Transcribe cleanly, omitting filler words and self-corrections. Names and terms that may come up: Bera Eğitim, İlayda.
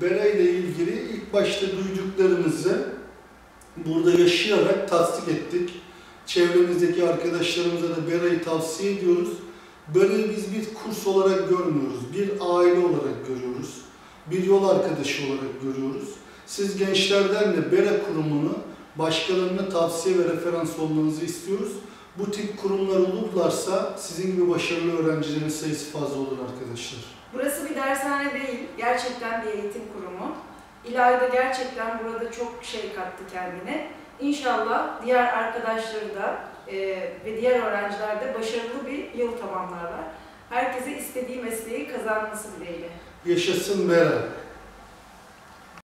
Bera ile ilgili ilk başta duyduklarımızı burada yaşayarak tasdik ettik. Çevremizdeki arkadaşlarımıza da Bera'yı tavsiye ediyoruz. Bera'yı biz bir kurs olarak görmüyoruz, bir aile olarak görüyoruz, bir yol arkadaşı olarak görüyoruz. Siz gençlerden de Bera kurumunu başkalarına tavsiye ve referans olmanızı istiyoruz. Bu tip kurumlar olurlarsa sizin gibi başarılı öğrencilerin sayısı fazla olur arkadaşlar. Burası bir dershane değil, gerçekten bir eğitim kurumu. İlayda gerçekten burada çok şey kattı kendine. İnşallah diğer arkadaşları da ve diğer öğrenciler de başarılı bir yıl tamamlarlar. Herkese istediği mesleği kazanması dileğiyle. Yaşasın Bera!